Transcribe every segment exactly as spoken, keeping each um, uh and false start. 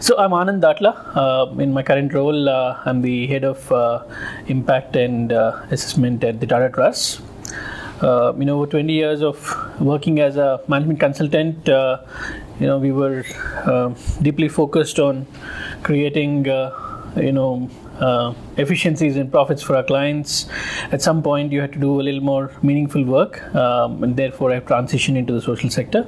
So I'm Anand Datla. Uh, in my current role, uh, I'm the head of uh, impact and uh, assessment at the Tata Trusts. Uh, you know, over twenty years of working as a management consultant, uh, you know, we were uh, deeply focused on creating, uh, you know, uh, efficiencies and profits for our clients. At some point, you had to do a little more meaningful work, um, and therefore I transitioned into the social sector.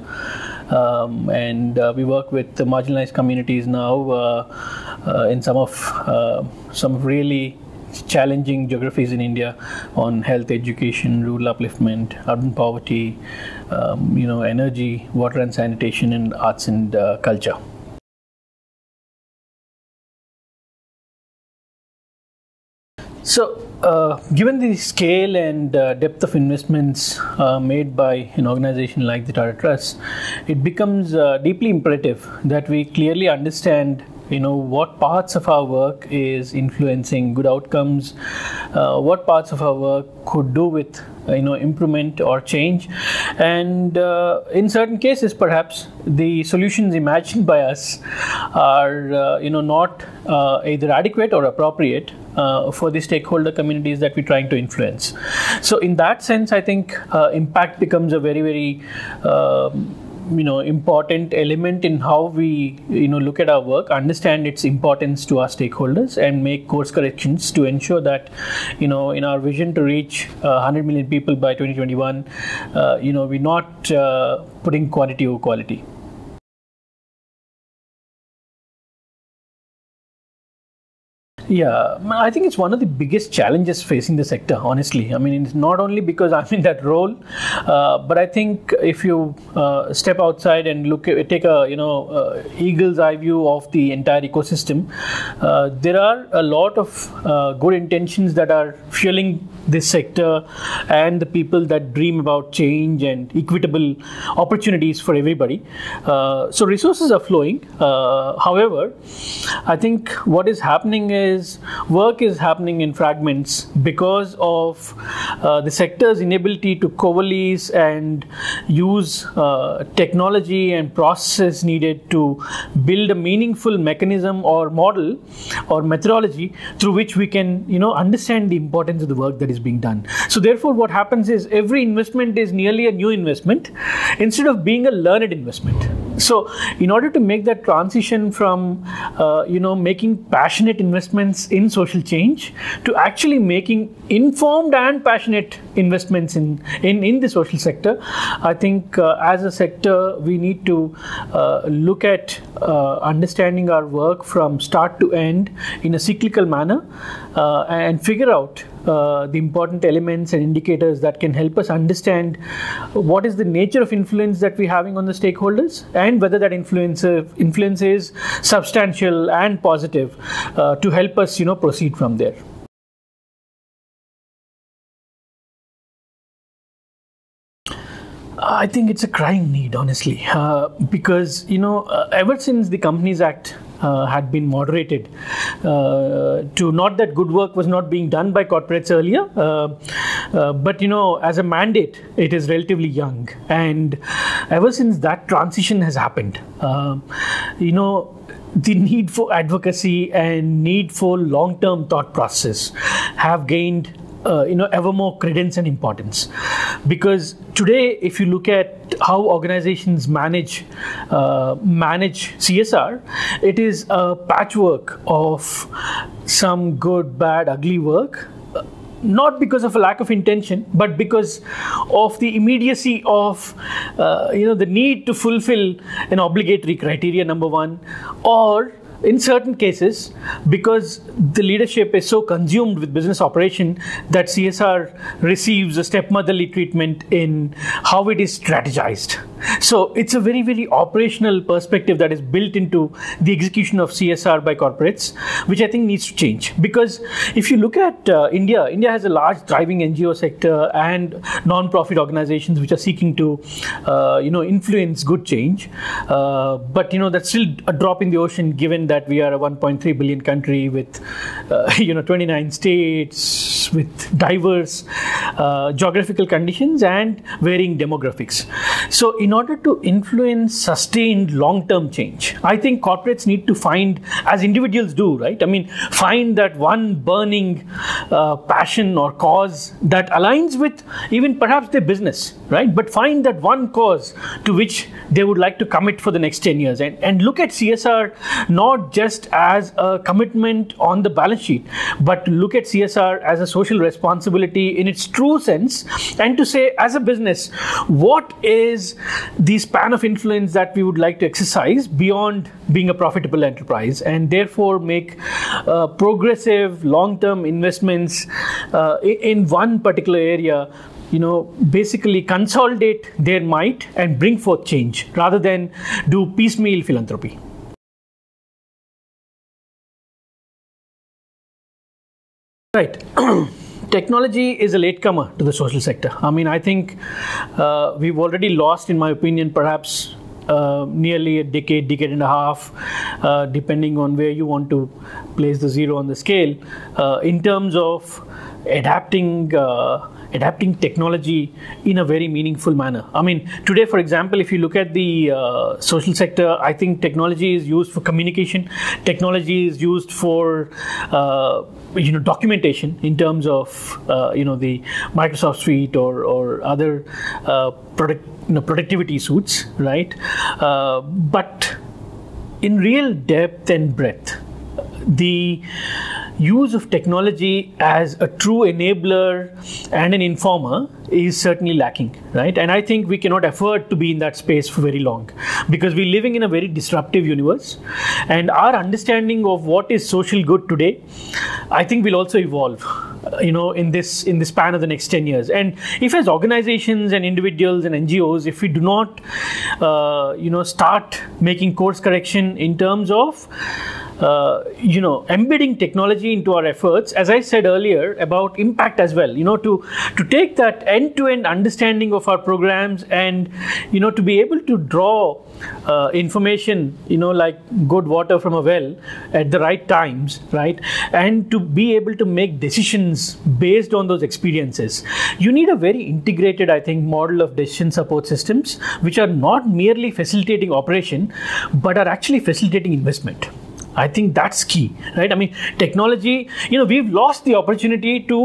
Um, and uh, we work with the marginalized communities now uh, uh, in some of uh, some really challenging geographies in India on health, education, rural upliftment, urban poverty, um, you know, energy, water and sanitation, and arts and uh, culture. So, uh, given the scale and uh, depth of investments uh, made by an organization like the Tata Trusts, it becomes uh, deeply imperative that we clearly understand, you know, what parts of our work is influencing good outcomes, uh, what parts of our work could do with, you know, improvement or change, and uh, in certain cases, perhaps the solutions imagined by us are, uh, you know, not uh, either adequate or appropriate Uh, for the stakeholder communities that we're trying to influence. So in that sense, I think uh, impact becomes a very, very uh, you know, important element in how we, you know, look at our work, understand its importance to our stakeholders, and make course corrections to ensure that, you know, in our vision to reach uh, one hundred million people by twenty twenty-one, uh, you know, we're not uh, putting quantity over quality. Yeah, I think it's one of the biggest challenges facing the sector, honestly. I mean, it's not only because I'm in that role, uh, but I think if you uh, step outside and look, at, take a, you know, uh, eagle's eye view of the entire ecosystem, uh, there are a lot of uh, good intentions that are fueling this sector and the people that dream about change and equitable opportunities for everybody. Uh, so resources are flowing. Uh, however, I think what is happening is work is happening in fragments because of uh, the sector's inability to coalesce and use uh, technology and processes needed to build a meaningful mechanism or model or methodology through which we can, you know, understand the importance of the work that is being done. So therefore, what happens is every investment is nearly a new investment instead of being a learned investment. So in order to make that transition from, uh, you know, making passionate investments in social change to actually making informed and passionate investments in, in, in the social sector, I think uh, as a sector, we need to uh, look at uh, understanding our work from start to end in a cyclical manner uh, and figure out Uh, the important elements and indicators that can help us understand what is the nature of influence that we're having on the stakeholders and whether that influence, uh, influence is substantial and positive uh, to help us, you know, proceed from there. I think it's a crying need, honestly, uh, because, you know, uh, ever since the Companies Act Uh, had been moderated uh, to not that good work was not being done by corporates earlier, uh, uh, but, you know, as a mandate, it is relatively young. And ever since that transition has happened, uh, you know, the need for advocacy and need for long-term thought process have gained Uh, you know, ever more credence and importance. Because today, if you look at how organizations manage uh, manage C S R, it is a patchwork of some good, bad, ugly work, not because of a lack of intention, but because of the immediacy of, uh, you know, the need to fulfill an obligatory criteria, number one, or in certain cases, because the leadership is so consumed with business operation that C S R receives a stepmotherly treatment in how it is strategized. So it's a very, very operational perspective that is built into the execution of C S R by corporates, which I think needs to change. Because if you look at uh, India, India has a large thriving N G O sector and non-profit organizations which are seeking to, uh, you know, influence good change. Uh, but, you know, that's still a drop in the ocean given that we are a one point three billion country with, uh, you know, twenty-nine states with diverse uh, geographical conditions and varying demographics. So in in order to influence sustained long-term change, I think corporates need to find, as individuals do, right? I mean, find that one burning uh, passion or cause that aligns with even perhaps their business, right? But find that one cause to which they would like to commit for the next ten years, and, and look at C S R not just as a commitment on the balance sheet, but look at C S R as a social responsibility in its true sense, and to say, as a business, what is the span of influence that we would like to exercise beyond being a profitable enterprise, and therefore make uh, progressive long-term investments uh, in one particular area, you know, basically consolidate their might and bring forth change rather than do piecemeal philanthropy. Right. Technology is a latecomer to the social sector. I mean, I think uh, we've already lost, in my opinion, perhaps uh, nearly a decade, decade and a half, uh, depending on where you want to place the zero on the scale, uh, in terms of adapting uh, adapting technology in a very meaningful manner. I mean, today, for example, if you look at the uh, social sector, I think technology is used for communication, technology is used for, uh, you know, documentation in terms of, uh, you know, the Microsoft suite or, or other uh, product, you know, productivity suites, right? Uh, but in real depth and breadth, the use of technology as a true enabler and an informer is certainly lacking, right? And I think we cannot afford to be in that space for very long, because we're living in a very disruptive universe, and our understanding of what is social good today, I think, will also evolve, you know, in this in the span of the next ten years. And if, as organizations and individuals and N G Os, if we do not, uh, you know, start making course correction in terms of Uh, you know, embedding technology into our efforts, as I said earlier about impact as well, you know, to, to take that end-to-end understanding of our programs and, you know, to be able to draw uh, information, you know, like good water from a well at the right times, right? And to be able to make decisions based on those experiences. You need a very integrated, I think, model of decision support systems, which are not merely facilitating operation, but are actually facilitating investment. I think that's key, right? I mean, technology, you know, we've lost the opportunity to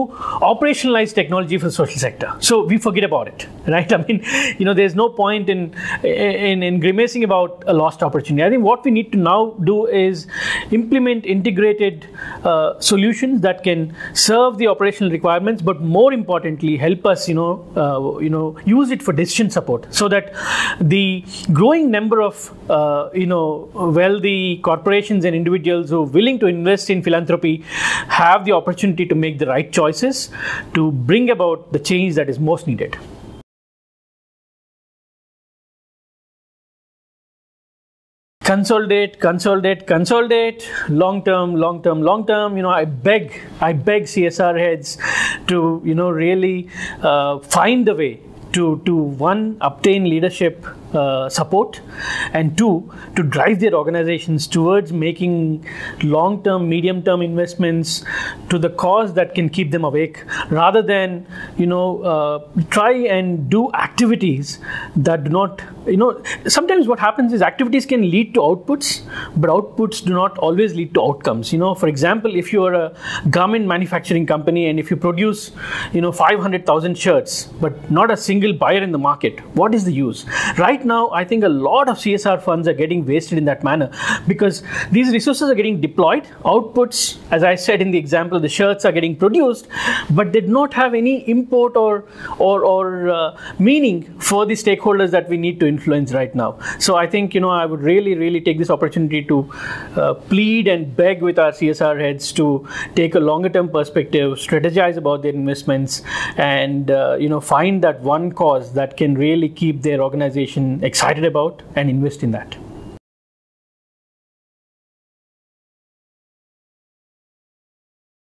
operationalize technology for the social sector. So we forget about it, right? I mean, you know, there's no point in, in, in grimacing about a lost opportunity. I think what we need to now do is implement integrated uh, solutions that can serve the operational requirements, but more importantly, help us, you know, uh, you know, use it for decision support, so that the growing number of, uh, you know, wealthy corporations and individuals who are willing to invest in philanthropy have the opportunity to make the right choices to bring about the change that is most needed. Consolidate, consolidate, consolidate, long-term, long-term, long-term. You know, I beg, I beg C S R heads to, you know, really uh, find a way to, to one, obtain leadership uh, support, and two, to drive their organizations towards making long-term, medium-term investments to the cause that can keep them awake, rather than, you know, uh, try and do activities that do not, you know, sometimes what happens is activities can lead to outputs, but outputs do not always lead to outcomes. You know, for example, if you are a garment manufacturing company and if you produce, you know, five hundred thousand shirts, but not a single buyer in the market, what is the use? Right now, I think a lot of C S R funds are getting wasted in that manner, because these resources are getting deployed. Outputs, as I said in the example, the shirts are getting produced, but they do not have any import or, or, or uh, meaning for the stakeholders that we need to influence right now. So I think, you know, I would really, really take this opportunity to uh, plead and beg with our C S R heads to take a longer term perspective, strategize about their investments, and, uh, you know, find that one cause that can really keep their organization excited about and invest in that.